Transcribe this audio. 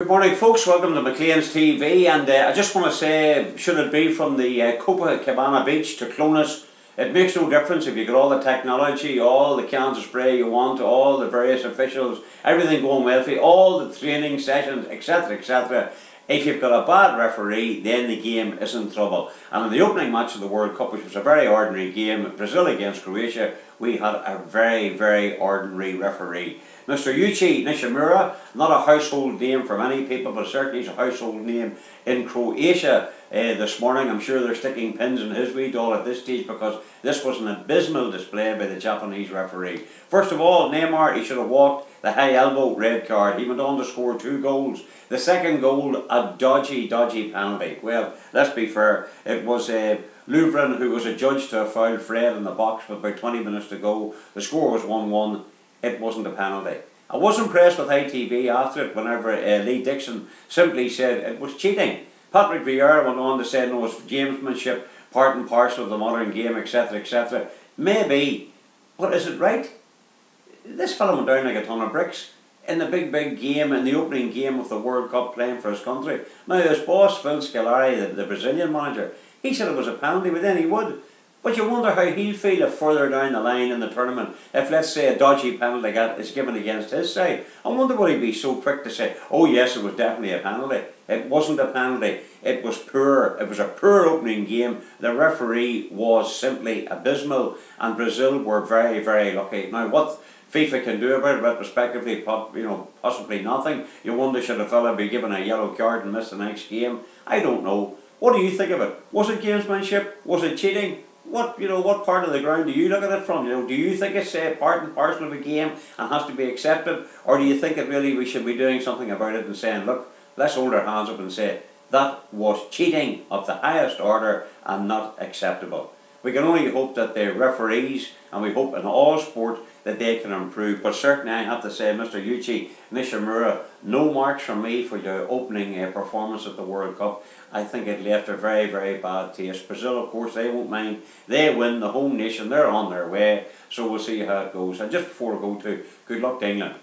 Good morning, folks. Welcome to McLean's TV, and I just want to say, should it be from the Copacabana beach to Clonus, it makes no difference if you got all the technology, all the cans of spray you want, all the various officials, everything going well for you, all the training sessions, etc, etc. If you've got a bad referee, then the game is in trouble. And in the opening match of the World Cup, which was a very ordinary game, Brazil against Croatia, we had a very, very ordinary referee. Mr. Yuichi Nishimura, not a household name for many people, but certainly he's a household name in Croatia this morning. I'm sure they're sticking pins in his wee doll at this stage, because this was an abysmal display by the Japanese referee. First of all, Neymar, he should have walked the high elbow red card. He went on to score two goals. The second goal, a dodgy penalty. Well, let's be fair, it was Lovren who was adjudged to have fouled Fred in the box with about 20 minutes to go. The score was 1-1. It wasn't a penalty. I was impressed with ITV after it whenever Lee Dixon simply said it was cheating. Patrick Vieira went on to say no, it's gamesmanship, part and parcel of the modern game, etc, etc. Maybe, but is it right? This fella went down like a ton of bricks in the big game, in the opening game of the World Cup, playing for his country. Now his boss, Felipe Scolari, the Brazilian manager, he said it was a penalty, but then he would. But you wonder how he'll feel if further down the line in the tournament, if let's say a dodgy penalty is given against his side. I wonder will he be so quick to say, oh yes, it was definitely a penalty. It wasn't a penalty. It was poor. It was a poor opening game. The referee was simply abysmal, and Brazil were very, very lucky. Now what FIFA can do about it, retrospectively, you know, possibly nothing. You wonder should a fella be given a yellow card and miss the next game? I don't know. What do you think of it? Was it gamesmanship? Was it cheating? What, you know, what part of the ground do you look at it from? You know, do you think it's part and parcel of a game and has to be accepted, or do you think it really we should be doing something about it and saying, look, let's hold our hands up and say that was cheating of the highest order and not acceptable. We can only hope that the referees, and we hope in all sport that they can improve. But certainly I have to say, Mr. Yuichi Nishimura, no marks from me for your opening performance at the World Cup. I think it left a very, very bad taste. Brazil, of course, they won't mind. They win, the home nation, they're on their way. So we'll see how it goes. And just before I go to, good luck to England.